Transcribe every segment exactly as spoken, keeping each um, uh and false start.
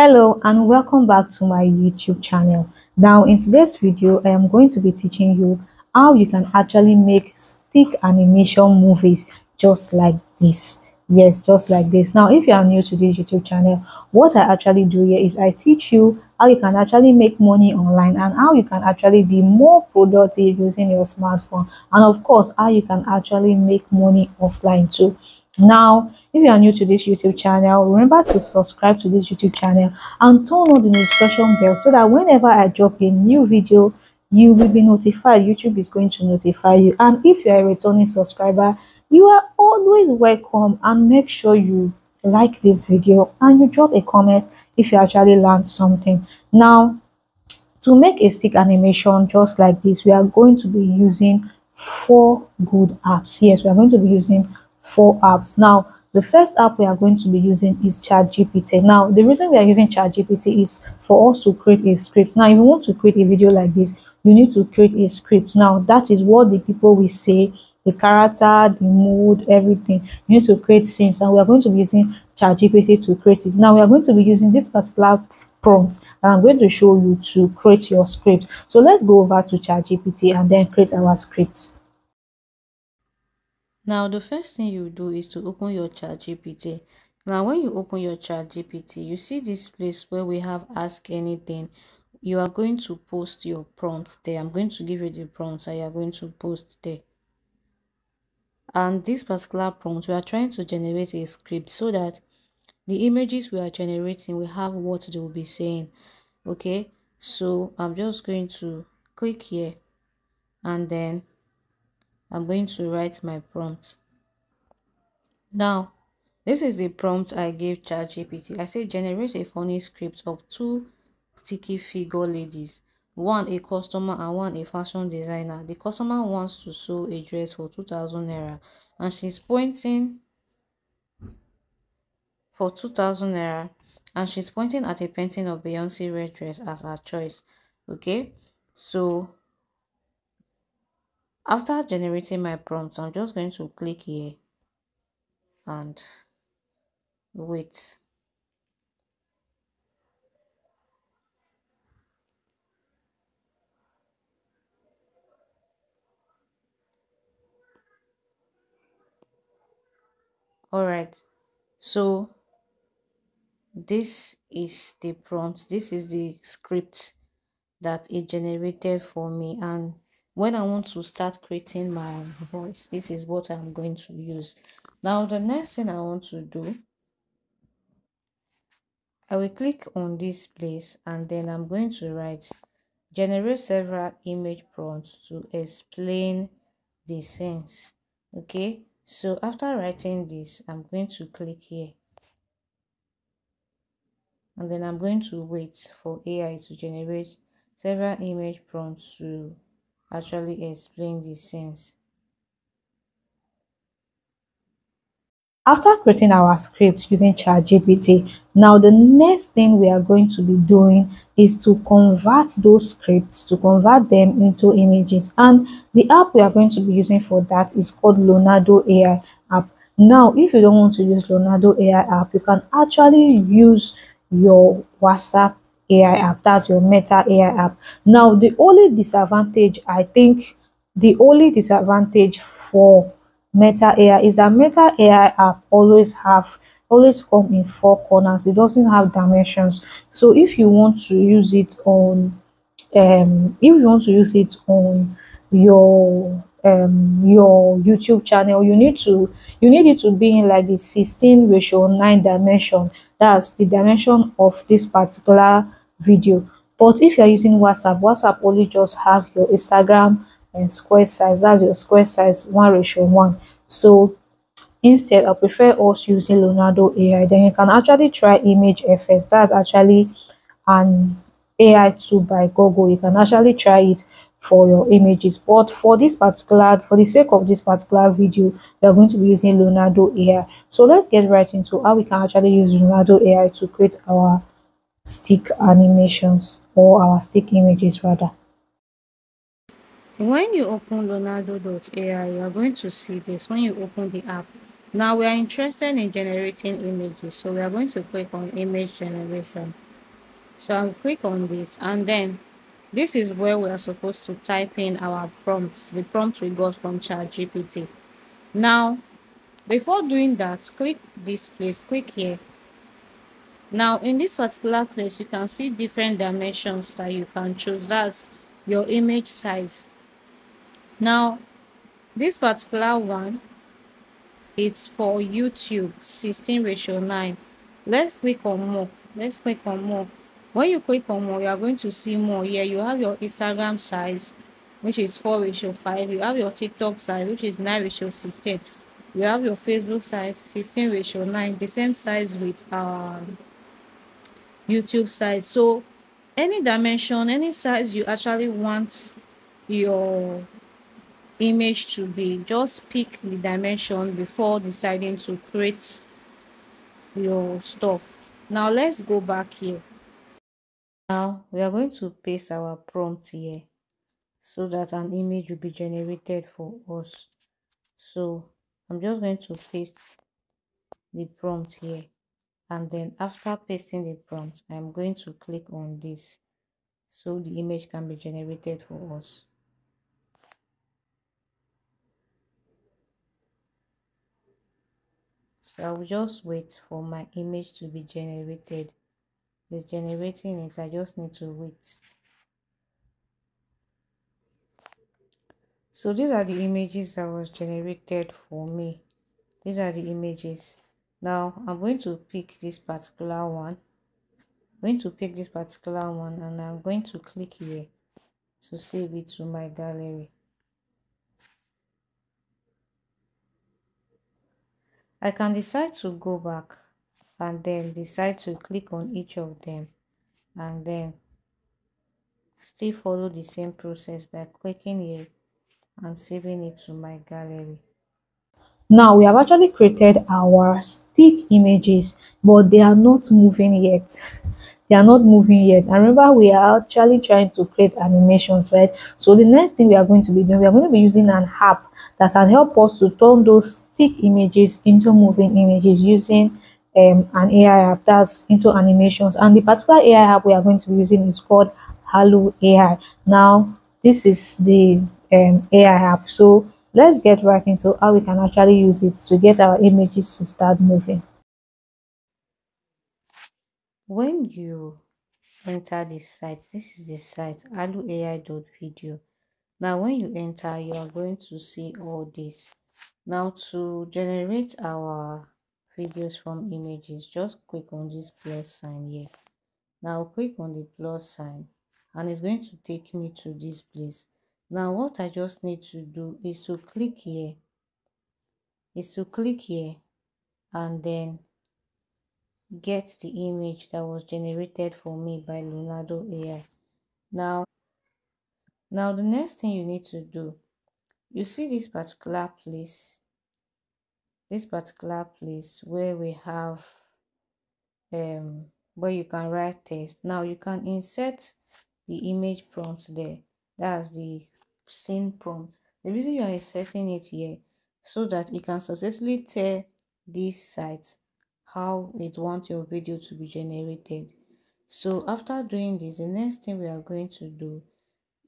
Hello and welcome back to my YouTube channel. Now in today's video I am going to be teaching you how you can actually make stick animation movies just like this. Yes, just like this. Now if you are new to this YouTube channel, what I actually do here is I teach you how you can actually make money online and how you can actually be more productive using your smartphone, and of course how you can actually make money offline too. Now if you are new to this YouTube channel, remember to subscribe to this YouTube channel and turn on the notification bell so that whenever I drop a new video you will be notified. YouTube is going to notify you, and if you are a returning subscriber you are always welcome, and make sure you like this video and you drop a comment if you actually learned something. Now to make a stick animation just like this, we are going to be using four good apps. Yes, we are going to be using four apps. Now the first app we are going to be using is ChatGPT. Now the reason we are using ChatGPT is for us to create a script. Now if you want to create a video like this, you need to create a script. Now that is what the people will say, the character, the mood, everything. You need to create scenes, and we are going to be using ChatGPT to create it. Now we are going to be using this particular prompt that I'm going to show you to create your script. So let's go over to ChatGPT and then create our scripts. Now the first thing you do is to open your ChatGPT. Now when you open your ChatGPT, you see this place where we have ask anything. You are going to post your prompt there. I'm going to give you the prompt and you are going to post there. And this particular prompt, we are trying to generate a script so that the images we are generating will have what they will be saying. Okay, so I'm just going to click here and then I'm going to write my prompt. Now, this is the prompt I gave ChatGPT. I said generate a funny script of two sticky figure ladies, one a customer and one a fashion designer. The customer wants to sew a dress for two thousand naira and she's pointing for two thousand naira and she's pointing at a painting of Beyoncé red dress as her choice. Okay, so after generating my prompt, I'm just going to click here and wait. All right, so this is the prompt. This is the script that it generated for me, and when I want to start creating my voice, this is what I'm going to use. Now, the next thing I want to do, I will click on this place and then I'm going to write, generate several image prompts to explain the sense. Okay, so after writing this, I'm going to click here. And then I'm going to wait for A I to generate several image prompts to actually explain the sense. After creating our script using ChatGPT, now the next thing we are going to be doing is to convert those scripts, to convert them into images, and the app we are going to be using for that is called Leonardo A I app. Now if you don't want to use Leonardo A I app, you can actually use your WhatsApp A I app. That's your Meta A I app. Now the only disadvantage, I think the only disadvantage for Meta A I is that Meta A I app always have always come in four corners. It doesn't have dimensions. So if you want to use it on um if you want to use it on your um your YouTube channel, you need to you need it to be in like the sixteen ratio nine dimension. That's the dimension of this particular video. But if you're using WhatsApp, WhatsApp only just have your Instagram and square size. That's your square size one ratio one. So instead, I prefer also using Leonardo A I. Then you can actually try Image F S. That's actually an A I tool by Google. You can actually try it for your images, but for this particular for the sake of this particular video we are going to be using Leonardo A I. So let's get right into how we can actually use Leonardo A I to create our stick animations, or our stick images rather. When you open Leonardo dot A I, you are going to see this when you open the app. Now we are interested in generating images, so we are going to click on image generation. So I'll click on this, and then this is where we are supposed to type in our prompts, the prompt we got from ChatGPT. Now, before doing that, click this place, click here. Now, in this particular place, you can see different dimensions that you can choose. That's your image size. Now, this particular one, it's for YouTube, sixteen ratio nine. Let's click on more. Let's click on more. When you click on more, you are going to see more. Here, you have your Instagram size, which is four ratio five. You have your TikTok size, which is nine ratio sixteen. You have your Facebook size, sixteen ratio nine. The same size with our Um, YouTube size. So any dimension, any size you actually want your image to be, just pick the dimension before deciding to create your stuff. Now let's go back here. Now we are going to paste our prompt here so that an image will be generated for us. So I'm just going to paste the prompt here. And then after pasting the prompt, I'm going to click on this so the image can be generated for us. So I will just wait for my image to be generated. It's generating it, I just need to wait. So these are the images that was generated for me. These are the images. Now I'm going to pick this particular one. I'm going to pick this particular one and I'm going to click here to save it to my gallery. I can decide to go back and then decide to click on each of them and then still follow the same process by clicking here and saving it to my gallery. Now we have actually created our stick images, but they are not moving yet. They are not moving yet. And remember, we are actually trying to create animations, right? So the next thing we are going to be doing, we are going to be using an app that can help us to turn those stick images into moving images using um, an A I app that's into animations. And the particular A I app we are going to be using is called Hailuo A I. Now, this is the um, A I app. So let's get right into how we can actually use it to get our images to start moving. When you enter this site, this is the site hailuo A I dot video. Now when you enter, you are going to see all this. Now to generate our videos from images, just click on this plus sign here. Now click on the plus sign and it's going to take me to this place. Now what I just need to do is to click here, is to click here and then get the image that was generated for me by Leonardo A I. Now, now the next thing you need to do, you see this particular place, this particular place where we have, um, where you can write text. Now you can insert the image prompt there. That's the scene prompt. The reason you are inserting it here so that it can successfully tell this site how it wants your video to be generated. So after doing this, the next thing we are going to do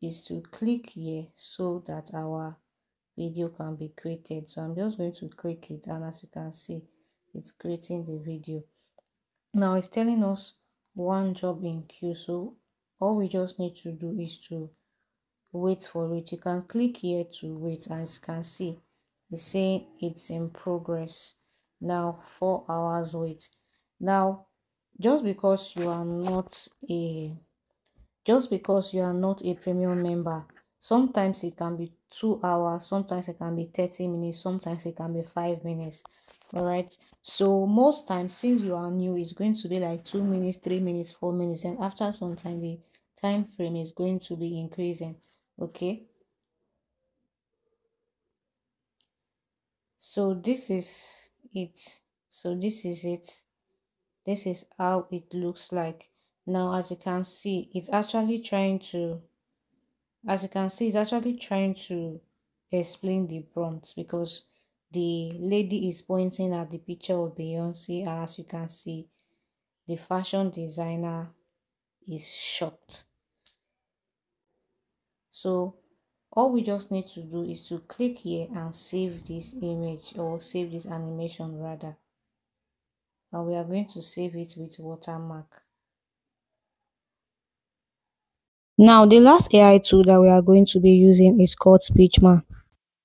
is to click here so that our video can be created. So I'm just going to click it, and as you can see, it's creating the video. Now it's telling us one job in queue. So all we just need to do is to wait for it. You can click here to wait, and as you can see, it's saying it's in progress. Now four hours wait. Now just because you are not a just because you are not a premium member, sometimes it can be two hours, sometimes it can be thirty minutes, sometimes it can be five minutes. All right, so most times since you are new, it's going to be like two minutes, three minutes, four minutes, and after some time the time frame is going to be increasing. Okay, so this is it. So this is it. This is how it looks like. Now as you can see, it's actually trying to as you can see it's actually trying to explain the prompts, because the lady is pointing at the picture of Beyoncé, and as you can see, the fashion designer is short. So all we just need to do is to click here and save this image, or save this animation rather. And we are going to save it with watermark. Now the last A I tool that we are going to be using is called Speechman.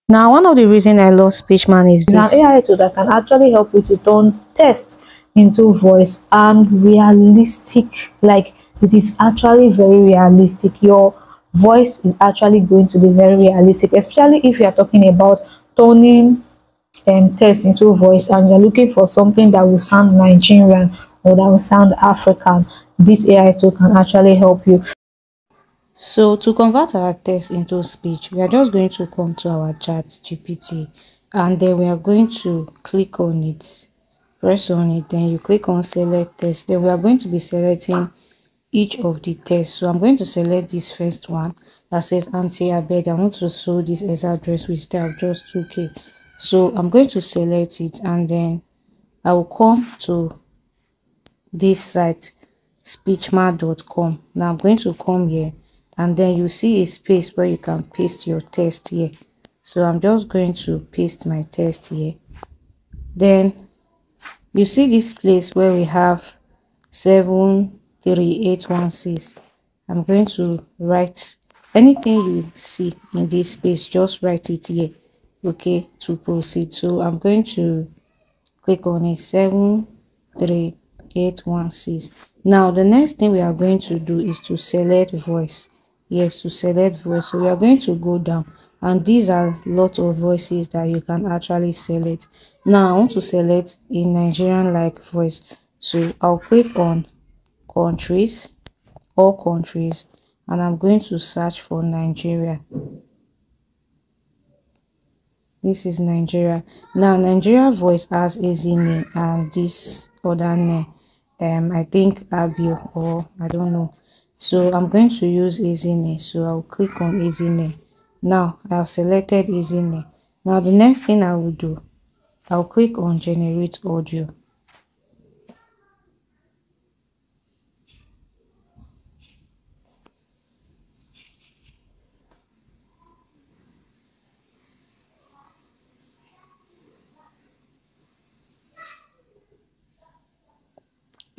Now one of the reasons I love Speechman is this. It's an A I tool that can actually help you to turn text into voice, and realistic, like it is actually very realistic. Your voice is actually going to be very realistic, especially if you are talking about turning um, text into voice and you're looking for something that will sound Nigerian or that will sound African. This A I tool can actually help you. So to convert our text into speech, we are just going to come to our ChatGPT, and then we are going to click on it, press on it, then you click on select text. Then we are going to be selecting each of the text. So I'm going to select this first one that says Auntie Abeg, I want to sew this exact dress with style of just two K. So I'm going to select it, and then I will come to this site, speechman dot com. Now I'm going to come here, and then you see a space where you can paste your text here. So I'm just going to paste my text here. Then you see this place where we have seven three eight one six. I'm going to write anything you see in this space, just write it here, okay, to proceed. So I'm going to click on it, seven three eight one six. Now the next thing we are going to do is to select voice. Yes, to select voice. So we are going to go down, and these are lot of voices that you can actually select. Now I want to select a Nigerian like voice, so I'll click on countries, all countries, and I'm going to search for Nigeria. This is Nigeria. Now Nigeria voice has Ezinne and this other name, um I think Abio, or I don't know. So I'm going to use Ezinne, so I'll click on Ezinne. Now I've selected Ezinne. Now the next thing I will do, I'll click on generate audio.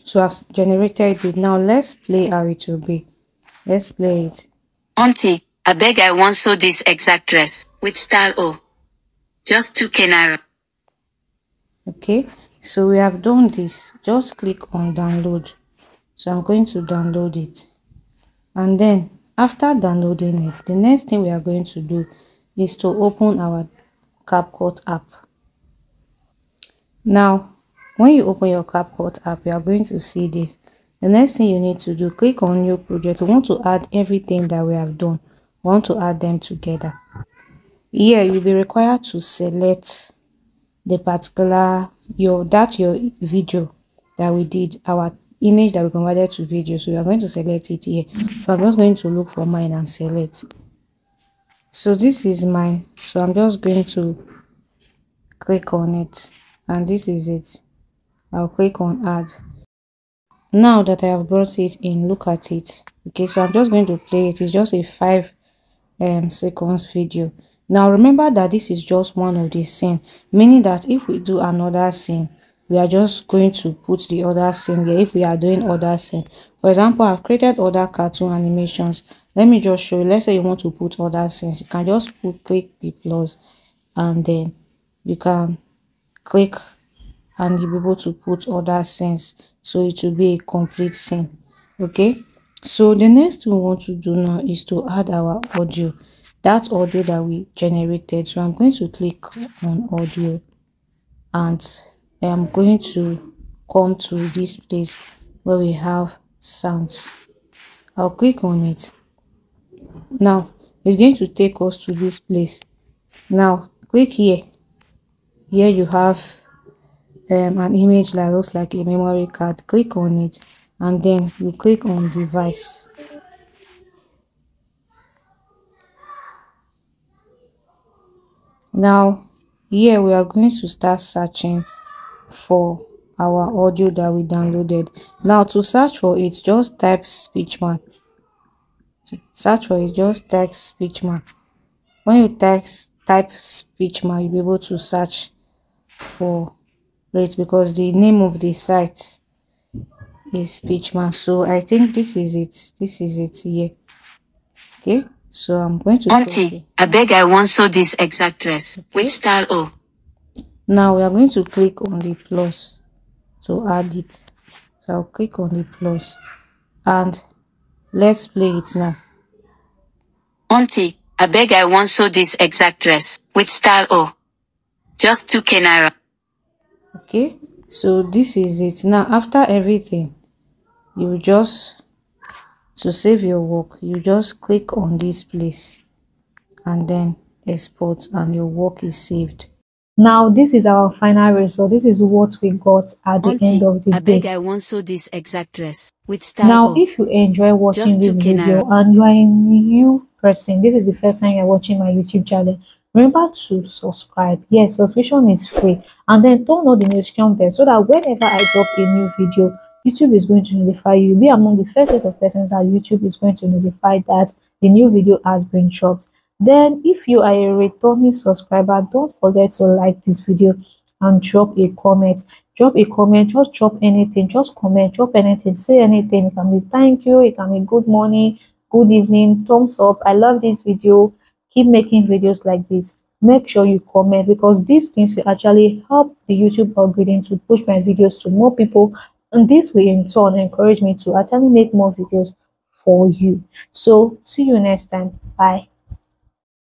So I've generated it. Now let's play how it will be. Let's play it. Auntie, I beg, I want sew this exact dress with style O. Just two Kenara. Okay, so we have done this. Just click on download. So I'm going to download it. And then after downloading it, the next thing we are going to do is to open our CapCut app. Now, when you open your CapCut app, you are going to see this. The next thing you need to do, click on new project. We want to add everything that we have done. We want to add them together. Here, you'll be required to select the particular, your that your video that we did, our image that we converted to video. So we are going to select it here. So I'm just going to look for mine and select. So this is mine. So I'm just going to click on it. And this is it. I'll click on add. Now that I have brought it in, look at it. Okay, so I'm just going to play it. It's just a five um seconds video. Now remember that this is just one of the scene, meaning that if we do another scene, we are just going to put the other scene here if we are doing other scene. For example, I've created other cartoon animations. Let me just show you. Let's say you want to put other scenes. You can just put, click the plus, and then you can click and you'll be able to put other scenes, so it will be a complete scene. Okay, so the next thing we want to do now is to add our audio, that audio that we generated. So I'm going to click on audio, and I'm going to come to this place where we have sounds. I'll click on it. Now it's going to take us to this place. Now click here. Here you have Um, an image that looks like a memory card. Click on it, and then you click on device. Now here we are going to start searching for our audio that we downloaded. Now to search for it, just type Speechman. To search for it, just type Speechman. When you type type Speechman, you'll be able to search for it because the name of the site is Speechman. So I think this is it. This is it here. Okay. So I'm going to Auntie, I beg I want so this exact dress. Okay. Which style oh? Now we are going to click on the plus to add it. So I'll click on the plus and let's play it now. Auntie, I beg I want so this exact dress. Which style oh? Just two K naira. Okay, so this is it. Now after everything, you just to save your work, you just click on this place and then export and your work is saved. Now this is our final result. This is what we got at the Auntie, end of the I day. Beg I want so this exact dress with style. Now if you enjoy watching just this video and you are a new person, this is the first time you're watching my YouTube channel, remember to subscribe. Yes, subscription is free, and then turn on the notification bell so that whenever I drop a new video, YouTube is going to notify you. You'll be among the first set of persons that YouTube is going to notify that the new video has been dropped. Then, if you are a returning subscriber, don't forget to like this video and drop a comment. Drop a comment, just drop anything, just comment, drop anything, say anything. It can be thank you, it can be good morning, good evening, thumbs up. I love this video. Keep making videos like this. Make sure you comment because these things will actually help the YouTube algorithm to push my videos to more people. And this will in turn encourage me to actually make more videos for you. So see you next time. Bye.